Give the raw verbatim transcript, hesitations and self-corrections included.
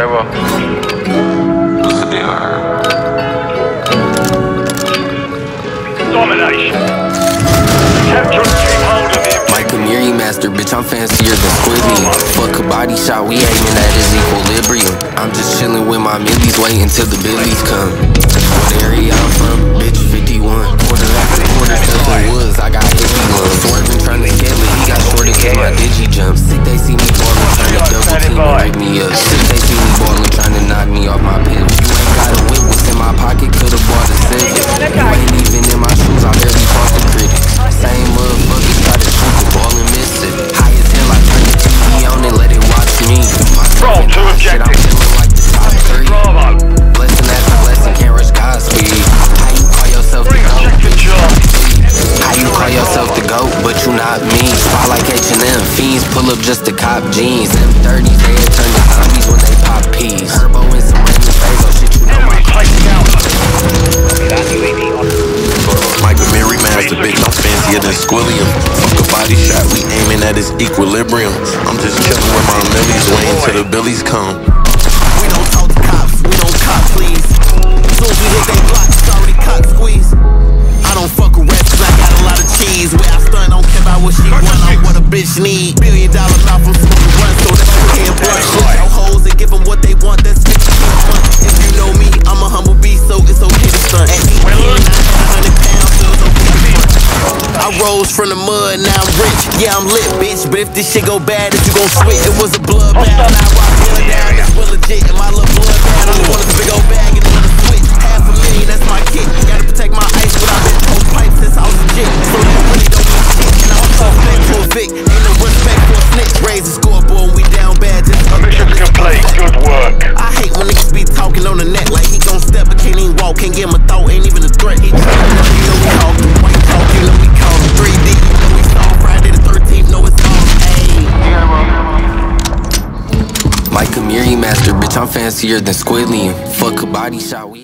I will. What's the deal? Domination. Capture. Mary master, bitch, I'm fancier than Squilliam. Fuck Kabaddi shot, we aiming at his equilibrium. I'm just chilling with my millies, waiting till the billies come. What area I'm from? Bitch, fifty-one. Quarter after quarter, something woods, I got icky lungs. Swerving, trying to kill it, he got shorter, cause my digi jumps. Sick, they see me ballin', trying to double team and break me up. Sick, they see me ballin', trying to knock me off my pivot. You ain't got a whip, what's in my pocket, could've bought a seven. You ain't even in my shoes, I barely crossed the critics. Same motherfuckers try to shoot the ball and miss it. High as hell, I turn the T V on and let it watch me. Roll two objectives. I'm feeling like the top three. Bravo. Blessing after blessing, can't rush Godspeed. How you call yourself the GOAT? How you call yourself the GOAT, but you not me? Spot like H and M, fiends pull up just to cop jeans. M thirties, they turn to zombies when they pop peas. Herbo and some random Herbo shit, you know my Michael Mary Master, bitch, I'm fancier than Squilliam. Fuck a body shot, we aiming at his equilibrium. I'm just chillin' with my millies, waiting till the billies come. We don't talk to cops, we don't cop, please. Soon as we hit they block, it's already cock squeeze. I don't fuck with rats, cause I got a lot of cheese. Where I stun, don't care about what she want, I'm what a bitch need. Billion dollar mouth, I'm smoking one, so that you can't blush. Look out hoes and give them what they want, that's fifty a month. If you know me, I'm a humble beast, so it's okay to stunt. At eighteen, nine hundred pounds, feels okay. I rose from the mud, now I'm rich. Yeah, I'm lit, bitch, but if this shit go bad, if you gon' switch, it was a blood bath. And I rock blood down, that's real legit. And my little blood bath, only one is a big old bag and another switch. Half a million, that's my kit. Gotta protect my ice, but I've been post pipes since I was a jit. So that really don't mean shit. And I'm tough back to a Vic. Ain't no respect for a snitch. Raise the scoreboard when we down bad. Just permission complete, good work. I hate when niggas be talking on the net like he gon' step, but can't even walk, can't give him a thought, ain't even a threat. He just know you know we all through white talk, you know we call him three D. You know we saw Friday the thirteenth, know it's all ayy. Like a Miri master, bitch, I'm fancier than Squilliam. Fuck a body shot, we